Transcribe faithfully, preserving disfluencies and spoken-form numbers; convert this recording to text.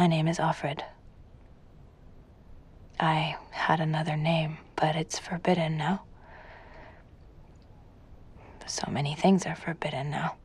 My name is Offred. I had another name, but it's forbidden now. So many things are forbidden now.